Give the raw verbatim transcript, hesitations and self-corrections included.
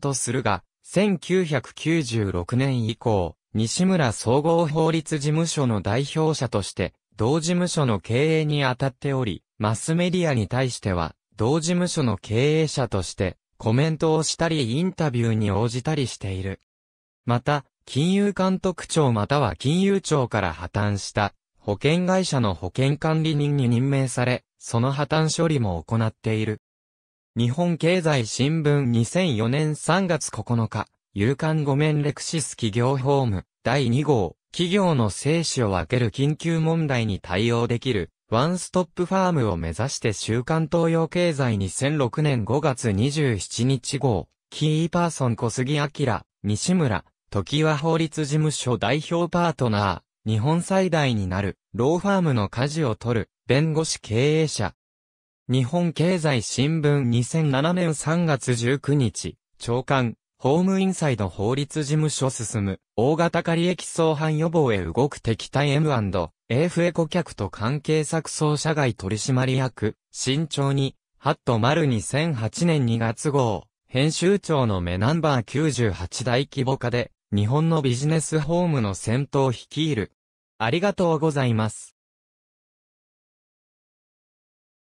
とするが、せんきゅうひゃくきゅうじゅうろくねん以降、西村総合法律事務所の代表者として、同事務所の経営に当たっており、マスメディアに対しては、同事務所の経営者として、コメントをしたりインタビューに応じたりしている。また、金融監督庁または金融庁から破綻した、保険会社の保険管理人に任命され、その破綻処理も行っている。日本経済新聞にせんよねんさんがつここのか、夕刊ご面レクシス企業法務だいにごう、企業の生死を分ける緊急問題に対応できる、ワンストップファームを目指して週刊東洋経済にせんろくねんごがつにじゅうしちにちごう、キーパーソン小杉明、西村、常盤法律事務所代表パートナー、日本最大になる、ローファームの舵を取る、弁護士経営者。日本経済新聞にせんななねんさんがつじゅうくにち、朝刊、法務インサイド法律事務所進む、大型借益相反予防へ動く敵対 エムアンドエーエフエー 顧客と関係作創社外取締役、慎重に、はちとまるにせんはちねんにがつごう、編集長の目ナンバーきゅうじゅうはち大規模化で、日本のビジネスホームの先頭を率いる。ありがとうございます。